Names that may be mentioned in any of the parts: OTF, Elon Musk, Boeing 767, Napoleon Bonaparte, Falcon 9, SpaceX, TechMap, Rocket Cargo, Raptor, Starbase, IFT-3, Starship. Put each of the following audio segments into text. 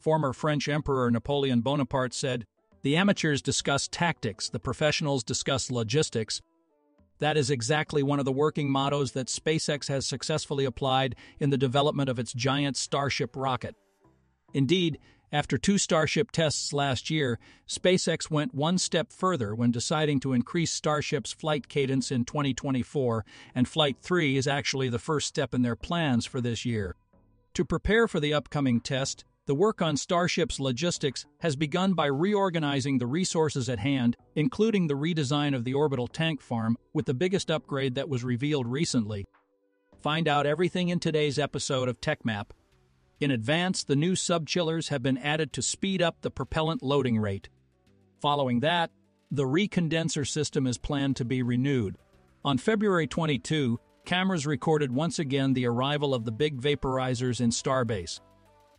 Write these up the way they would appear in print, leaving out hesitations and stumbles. former French Emperor Napoleon Bonaparte said, "The amateurs discuss tactics, the professionals discuss logistics." That is exactly one of the working mottos that SpaceX has successfully applied in the development of its giant Starship rocket. Indeed, after 2 Starship tests last year, SpaceX went one step further when deciding to increase Starship's flight cadence in 2024, and Flight 3 is actually the first step in their plans for this year. To prepare for the upcoming test, the work on Starship's logistics has begun by reorganizing the resources at hand, including the redesign of the orbital tank farm, with the biggest upgrade that was revealed recently. Find out everything in today's episode of TechMap. In advance, the new subchillers have been added to speed up the propellant loading rate. Following that, the recondenser system is planned to be renewed. On February 22, cameras recorded once again the arrival of the big vaporizers in Starbase.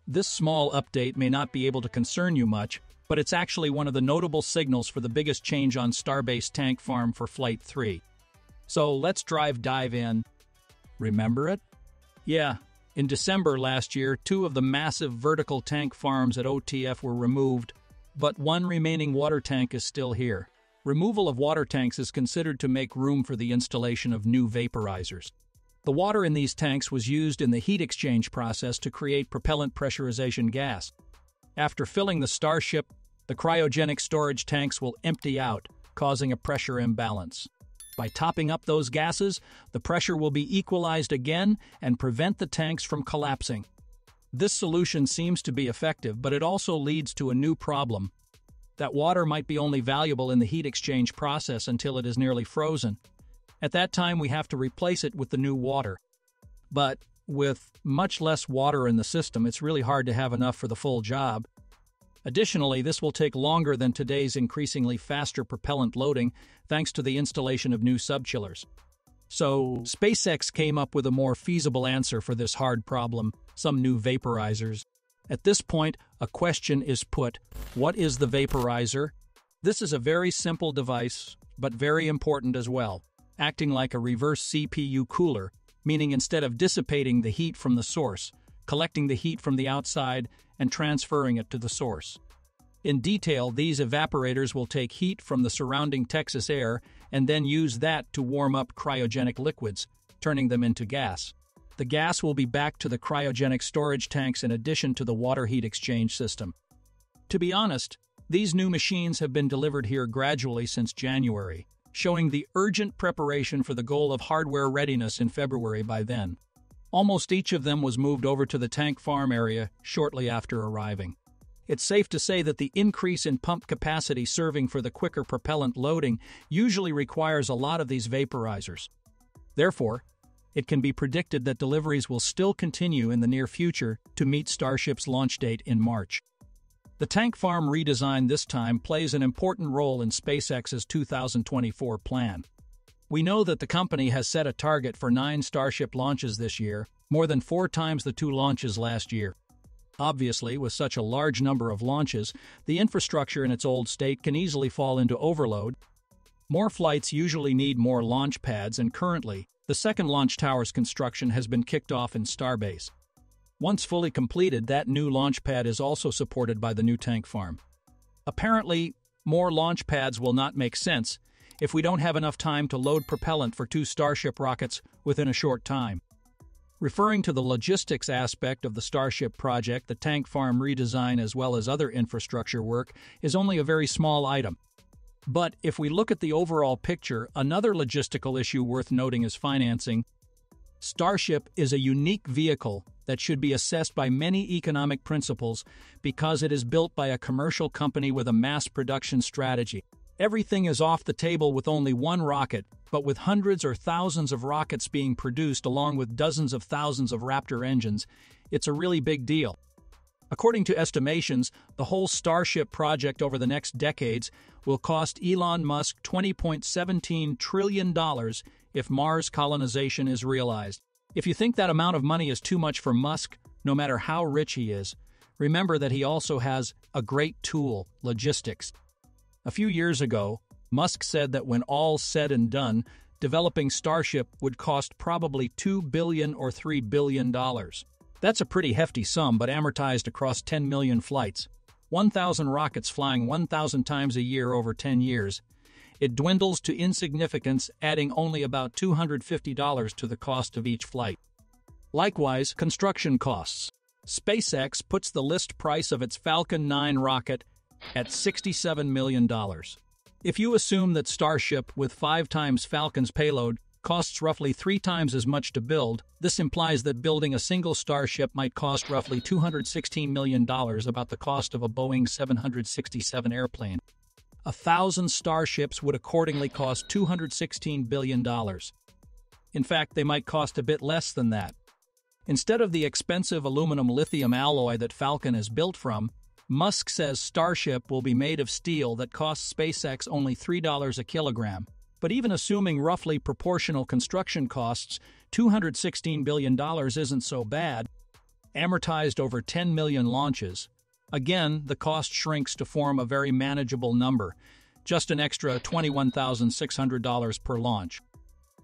This small update may not be able to concern you much, but it's actually one of the notable signals for the biggest change on Starbase tank farm for Flight 3. So let's dive in. Remember it? Yeah. In December last year, 2 of the massive vertical tank farms at OTF were removed, but one remaining water tank is still here. Removal of water tanks is considered to make room for the installation of new vaporizers. The water in these tanks was used in the heat exchange process to create propellant pressurization gas. After filling the Starship, the cryogenic storage tanks will empty out, causing a pressure imbalance. By topping up those gases, the pressure will be equalized again and prevent the tanks from collapsing. This solution seems to be effective, but it also leads to a new problem. That water might be only valuable in the heat exchange process until it is nearly frozen. At that time, we have to replace it with the new water. But with much less water in the system, it's really hard to have enough for the full job. Additionally, this will take longer than today's increasingly faster propellant loading, thanks to the installation of new subchillers. So, SpaceX came up with a more feasible answer for this hard problem, some new vaporizers. At this point, a question is put: what is the vaporizer? This is a very simple device, but very important as well, acting like a reverse CPU cooler, meaning instead of dissipating the heat from the source, collecting the heat from the outside and transferring it to the source. In detail, these evaporators will take heat from the surrounding Texas air and then use that to warm up cryogenic liquids, turning them into gas. The gas will be back to the cryogenic storage tanks in addition to the water heat exchange system. To be honest, these new machines have been delivered here gradually since January, showing the urgent preparation for the goal of hardware readiness in February by then. Almost each of them was moved over to the tank farm area shortly after arriving. It's safe to say that the increase in pump capacity serving for the quicker propellant loading usually requires a lot of these vaporizers. Therefore, it can be predicted that deliveries will still continue in the near future to meet Starship's launch date in March. The tank farm redesign this time plays an important role in SpaceX's 2024 plan. We know that the company has set a target for 9 Starship launches this year, more than 4 times the 2 launches last year. Obviously, with such a large number of launches, the infrastructure in its old state can easily fall into overload. More flights usually need more launch pads, and currently, the second launch tower's construction has been kicked off in Starbase. Once fully completed, that new launch pad is also supported by the new tank farm. Apparently, more launch pads will not make sense if we don't have enough time to load propellant for 2 Starship rockets within a short time. Referring to the logistics aspect of the Starship project, the tank farm redesign as well as other infrastructure work is only a very small item. But if we look at the overall picture, another logistical issue worth noting is financing. Starship is a unique vehicle that should be assessed by many economic principles because it is built by a commercial company with a mass production strategy. Everything is off the table with only one rocket, but with hundreds or thousands of rockets being produced along with dozens of thousands of Raptor engines, it's a really big deal. According to estimations, the whole Starship project over the next decades will cost Elon Musk $20.17 trillion if Mars colonization is realized. If you think that amount of money is too much for Musk, no matter how rich he is, remember that he also has a great tool, logistics. A few years ago, Musk said that when all said and done, developing Starship would cost probably $2 billion or $3 billion. That's a pretty hefty sum, but amortized across 10 million flights, 1,000 rockets flying 1,000 times a year over 10 years, it dwindles to insignificance, adding only about $250 to the cost of each flight. Likewise, construction costs. SpaceX puts the list price of its Falcon 9 rocket at $67 million. If you assume that Starship, with 5 times Falcon's payload, costs roughly 3 times as much to build, this implies that building a single Starship might cost roughly $216 million, about the cost of a Boeing 767 airplane. 1,000 Starships would accordingly cost $216 billion. In fact, they might cost a bit less than that. Instead of the expensive aluminum-lithium alloy that Falcon is built from, Musk says Starship will be made of steel that costs SpaceX only $3 a kilogram. But even assuming roughly proportional construction costs, $216 billion isn't so bad, amortized over 10 million launches. Again, the cost shrinks to form a very manageable number, just an extra $21,600 per launch.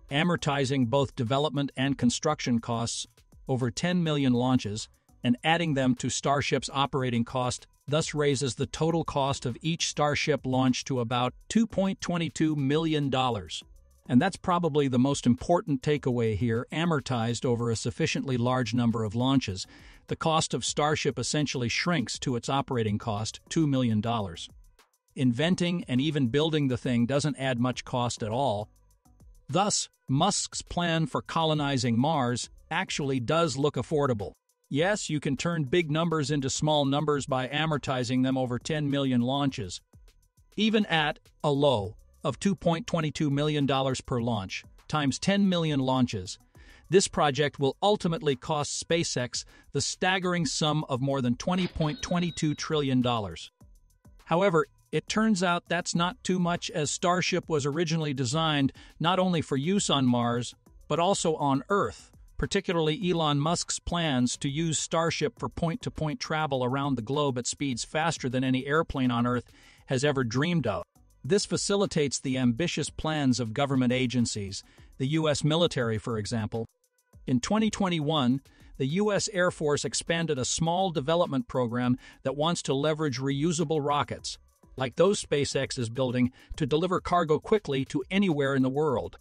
Amortizing both development and construction costs over 10 million launches and adding them to Starship's operating cost thus raises the total cost of each Starship launch to about $2.22 million. And that's probably the most important takeaway here, amortized over a sufficiently large number of launches. The cost of Starship essentially shrinks to its operating cost, $2 million. Inventing and even building the thing doesn't add much cost at all. Thus, Musk's plan for colonizing Mars actually does look affordable. Yes, you can turn big numbers into small numbers by amortizing them over 10 million launches. Even at a low of $2.22 million per launch, times 10 million launches, this project will ultimately cost SpaceX the staggering sum of more than $20.22 trillion. However, it turns out that's not too much, as Starship was originally designed not only for use on Mars, but also on Earth. Particularly Elon Musk's plans to use Starship for point-to-point travel around the globe at speeds faster than any airplane on Earth has ever dreamed of. This facilitates the ambitious plans of government agencies, the U.S. military, for example. In 2021, the U.S. Air Force expanded a small development program that wants to leverage reusable rockets, like those SpaceX is building, to deliver cargo quickly to anywhere in the world.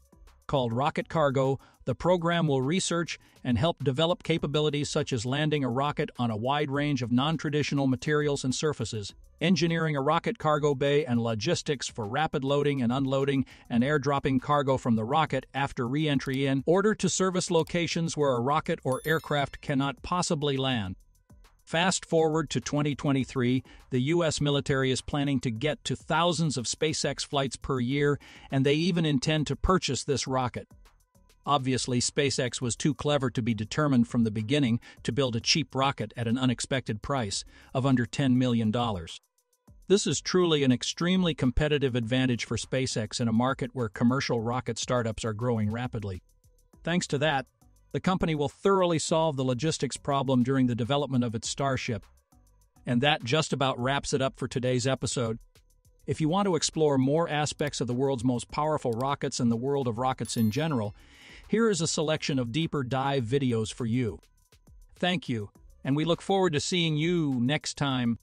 Called Rocket Cargo, the program will research and help develop capabilities such as landing a rocket on a wide range of non-traditional materials and surfaces, engineering a rocket cargo bay and logistics for rapid loading and unloading and airdropping cargo from the rocket after re-entry in order to service locations where a rocket or aircraft cannot possibly land. Fast forward to 2023, the U.S. military is planning to get to thousands of SpaceX flights per year, and they even intend to purchase this rocket. Obviously, SpaceX was too clever to be determined from the beginning to build a cheap rocket at an unexpected price of under $10 million. This is truly an extremely competitive advantage for SpaceX in a market where commercial rocket startups are growing rapidly. Thanks to that, the company will thoroughly solve the logistics problem during the development of its Starship. And that just about wraps it up for today's episode. If you want to explore more aspects of the world's most powerful rockets and the world of rockets in general, here is a selection of deeper dive videos for you. Thank you, and we look forward to seeing you next time.